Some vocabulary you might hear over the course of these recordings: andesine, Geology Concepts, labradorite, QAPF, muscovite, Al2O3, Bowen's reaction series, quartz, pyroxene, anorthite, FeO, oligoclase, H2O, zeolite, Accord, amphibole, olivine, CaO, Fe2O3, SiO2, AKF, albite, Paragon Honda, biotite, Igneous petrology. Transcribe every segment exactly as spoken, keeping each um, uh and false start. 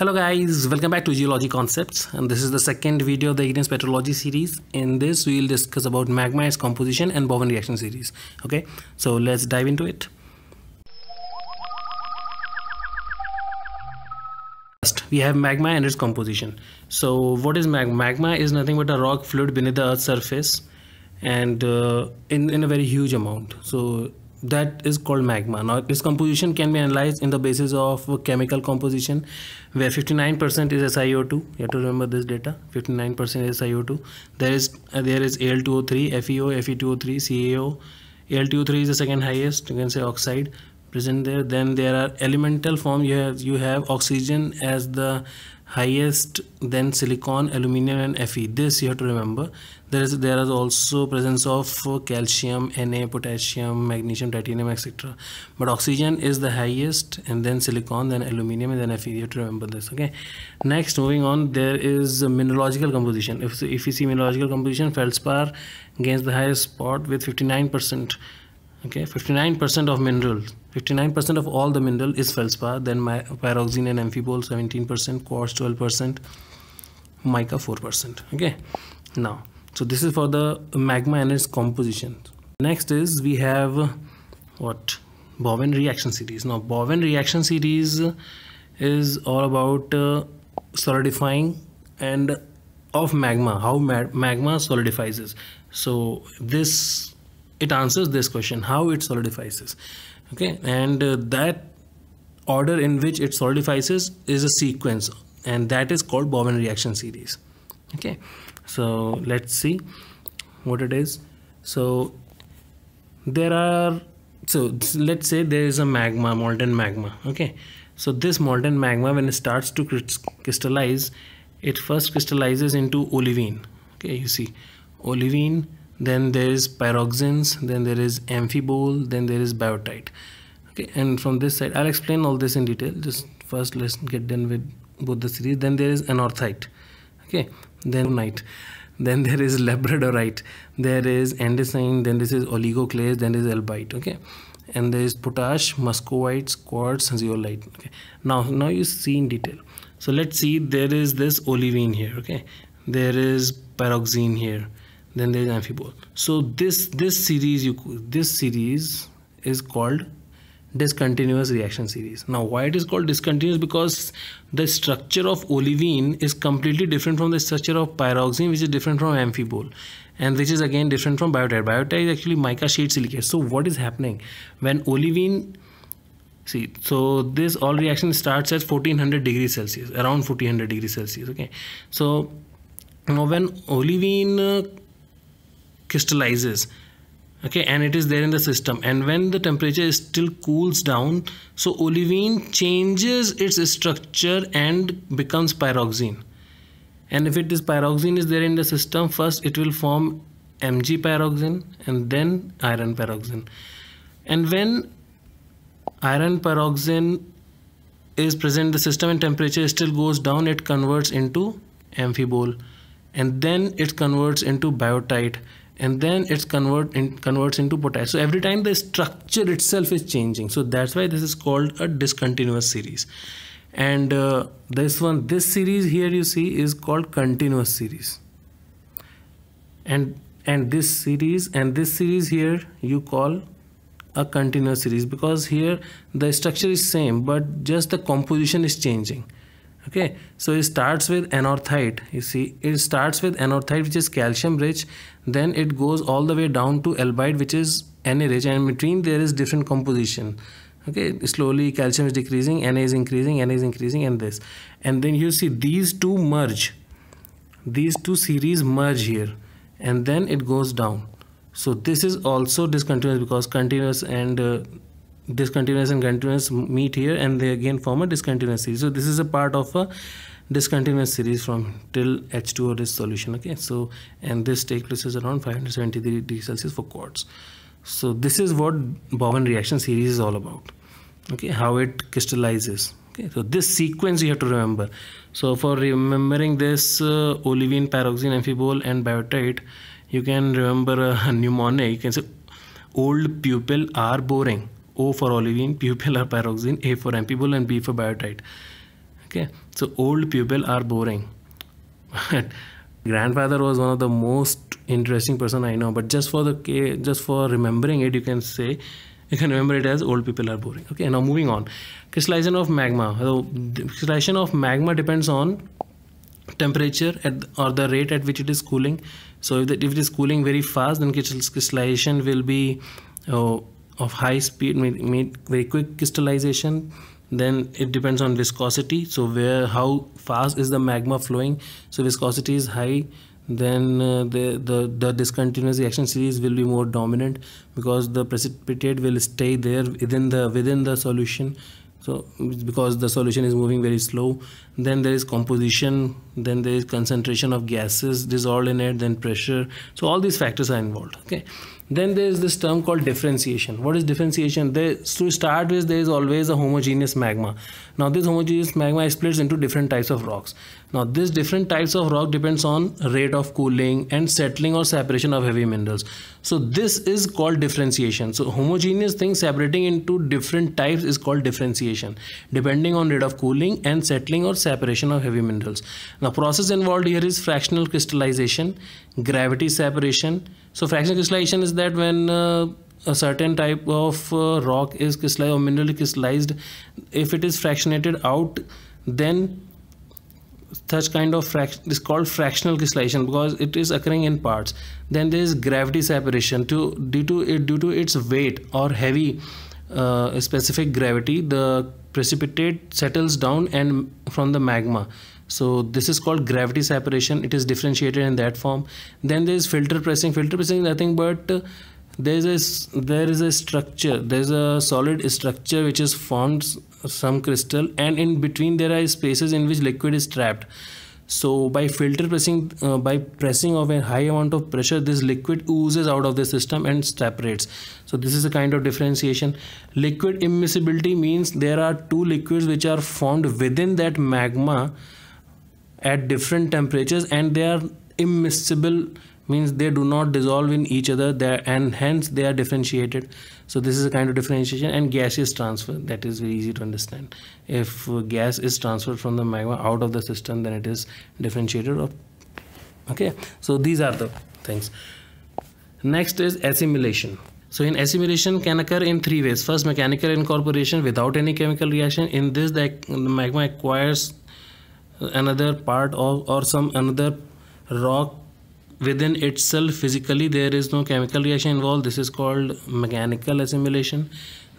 Hello guys, welcome back to Geology Concepts, and this is the second video of the Igneous petrology series. In this we will discuss about magma, its composition and Bowen's reaction series. Okay, so let's dive into it. First we have magma and its composition. So what is magma? Magma is nothing but a rock fluid beneath the earth's surface and uh, in, in a very huge amount. So that is called magma. Now its composition can be analyzed in the basis of chemical composition, where fifty-nine percent is S i O two. You have to remember this data. Fifty-nine percent is S i O two. There is uh, there is A L two O three, F e O, F e two O three, C a O. A L two O three is the second highest, you can say, oxide present there. Then there are elemental form. You have you have oxygen as the highest, then silicon, aluminium and Fe. This you have to remember. There is there is also presence of calcium, Na, potassium, magnesium, titanium, et cetera. But oxygen is the highest, and then silicon, then aluminium, and then Fe. You have to remember this. Okay. Next, moving on, there is mineralogical composition. If if you see mineralogical composition, feldspar gains the highest spot with fifty-nine percent. Okay, fifty-nine percent of minerals, fifty-nine percent of all the mineral is feldspar. Then my pyroxene and amphibole seventeen percent, quartz twelve percent, mica four percent. Okay, now so this is for the magma and its composition. Next is we have what? Bowen's reaction series. Now Bowen's reaction series is all about uh, solidifying and of magma, how magma solidifies. So this it answers this question, how it solidifies. Okay, and uh, that order in which it solidifies is a sequence, and that is called Bowen's reaction series. Okay, so let's see what it is. So there are so let's say there is a magma, molten magma. Okay, so this molten magma, when it starts to crystallize, it first crystallizes into olivine. Okay, you see olivine. Then there is pyroxenes, then there is amphibole, then there is biotite. Okay, and from this side I'll explain all this in detail. Just first let's get done with both the series. Then there is anorthite. Okay, then anorthite, then there is labradorite, there is andesine, then this is oligoclase, then is albite. Okay, and there is potash, muscovite, quartz, zeolite. Okay, now now you see in detail. So let's see, there is this olivine here. Okay, there is pyroxene here, then there is amphibole. So this this series you this series is called discontinuous reaction series. Now why it is called discontinuous? Because the structure of olivine is completely different from the structure of pyroxene, which is different from amphibole, and which is again different from biotite. Biotite is actually mica sheet silicate. So what is happening when olivine, see, so this all reaction starts at fourteen hundred degrees Celsius, around fourteen hundred degrees Celsius. Okay, so now when olivine uh, crystallizes, okay, and it is there in the system, and when the temperature is still cools down, so olivine changes its structure and becomes pyroxene. And if it is pyroxene is there in the system, first it will form Mg pyroxene and then iron pyroxene. And when iron pyroxene is present in the system and temperature still goes down, it converts into amphibole, and then it converts into biotite, and then it's convert in, converts into potash. So every time the structure itself is changing. So that's why this is called a discontinuous series. And uh, this one, this series here you see is called continuous series. And and this series and this series here you call a continuous series, because here the structure is same, but just the composition is changing. Okay, so it starts with anorthite. You see, it starts with anorthite, which is calcium rich, then it goes all the way down to albite, which is Na rich, and in between there is different composition. Okay, slowly calcium is decreasing, Na is increasing, Na is increasing, and this, and then you see these two merge, these two series merge here, and then it goes down. So this is also discontinuous, because continuous and uh, discontinuous and continuous meet here, and they again form a discontinuous series. So this is a part of a discontinuous series from till H two O solution. Okay, so and this take place is around five hundred seventy-three degrees Celsius for quartz. So this is what Bowen's reaction series is all about. Okay, how it crystallizes. Okay, so this sequence you have to remember. So for remembering this uh, olivine, pyroxene, amphibole and biotite, you can remember a, a mnemonic. You can say old pupil are boring. O for olivine, P for pyroxene, A for amphibole and B for biotite. Okay, so old people are boring. Grandfather was one of the most interesting person I know, but just for the just for remembering it, you can say you can remember it as old people are boring. Okay, now moving on, crystallization of magma. So the crystallization of magma depends on temperature at or the rate at which it is cooling. So if, the, if it is cooling very fast, then crystallization will be oh, of high speed, made very quick crystallization. Then it depends on viscosity, so where how fast is the magma flowing. So viscosity is high, then uh, the, the the discontinuous reaction series will be more dominant because the precipitate will stay there within the within the solution, so because the solution is moving very slow. Then there is composition, then there is concentration of gases dissolved in it, then pressure. So all these factors are involved. Okay, then there is this term called differentiation. What is differentiation? There, to start with, there is always a homogeneous magma. Now this homogeneous magma splits into different types of rocks. Now these different types of rock depends on rate of cooling and settling or separation of heavy minerals. So this is called differentiation. So homogeneous things separating into different types is called differentiation, depending on rate of cooling and settling or separation of heavy minerals. Now process involved here is fractional crystallization, gravity separation. So fractional crystallization is that when uh, a certain type of uh, rock is crystallized or minerally crystallized, if it is fractionated out, then such kind of fraction is called fractional crystallization because it is occurring in parts. Then there is gravity separation. To, due to it, due to its weight or heavy uh, specific gravity, the precipitate settles down and from the magma. So this is called gravity separation. It is differentiated in that form. Then there is filter pressing. Filter pressing is nothing but uh, there is a, there is a structure. There is a solid structure which is formed some crystal, and in between there are spaces in which liquid is trapped. So by filter pressing, uh, by pressing of a high amount of pressure, this liquid oozes out of the system and separates. So this is a kind of differentiation. Liquid immiscibility means there are two liquids which are formed within that magma at different temperatures, and they are immiscible, means they do not dissolve in each other there, and hence they are differentiated. So this is a kind of differentiation. And gaseous transfer, that is very easy to understand. If gas is transferred from the magma out of the system, then it is differentiated up. Okay, so these are the things. Next is assimilation. So in assimilation can occur in three ways. First, mechanical incorporation without any chemical reaction. In this, the magma acquires another part of or some another rock within itself physically. There is no chemical reaction involved. This is called mechanical assimilation.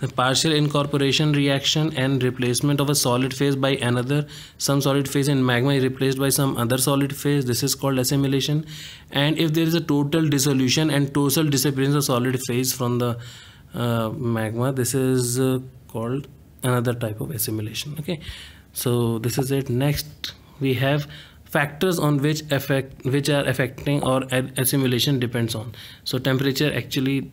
The partial incorporation reaction and replacement of a solid phase by another. Some solid phase in magma is replaced by some other solid phase. This is called assimilation. And if there is a total dissolution and total disappearance of solid phase from the uh, magma, this is uh, called another type of assimilation. Okay, so this is it. Next we have factors on which affect which are affecting or assimilation depends on. So temperature, actually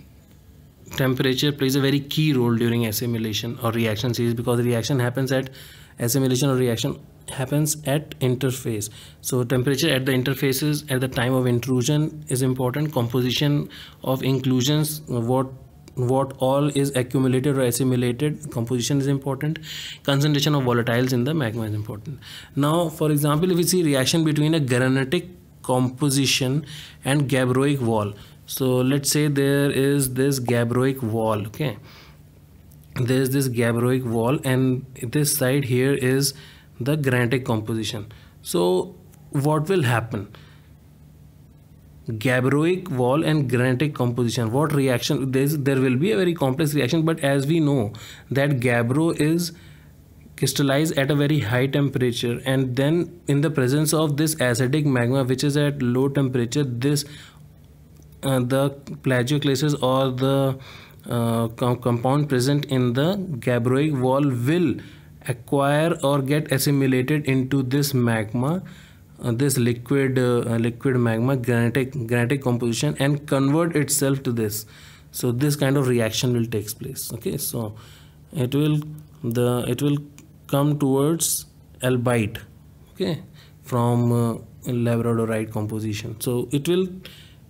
temperature plays a very key role during assimilation or reaction series, because the reaction happens at assimilation or reaction happens at interface. So temperature at the interfaces at the time of intrusion is important. Composition of inclusions, what what all is accumulated or assimilated, composition is important. Concentration of volatiles in the magma is important. Now for example, if we see reaction between a granitic composition and gabbroic wall. So let's say there is this gabbroic wall. Okay, there is this gabbroic wall, and this side here is the granitic composition. So what will happen? Gabbroic wall and granitic composition, what reaction? There's, there will be a very complex reaction, but as we know that gabbro is crystallized at a very high temperature, and then in the presence of this acidic magma which is at low temperature, this uh, the plagioclases or the uh, com compound present in the gabbroic wall will acquire or get assimilated into this magma. Uh, this liquid uh, liquid magma granitic granitic composition, and convert itself to this. So this kind of reaction will take place. Okay, so it will the it will come towards albite, okay, from uh, labradorite composition. So it will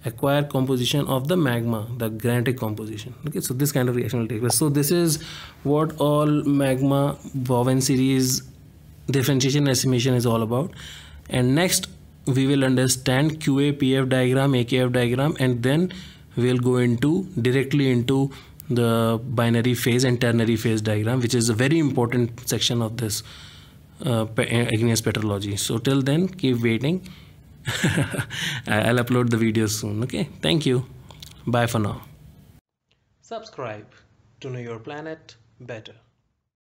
acquire composition of the magma, the granitic composition. Okay, so this kind of reaction will take place. So this is what all magma Bowen series differentiation and estimation is all about. And next we will understand Q A P F diagram, A K F diagram, and then we'll go into directly into the binary phase and ternary phase diagram, which is a very important section of this uh, igneous petrology. So till then, keep waiting. I'll upload the video soon. Okay, thank you. Bye for now. Subscribe to know your planet better.